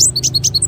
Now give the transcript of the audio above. subscribe.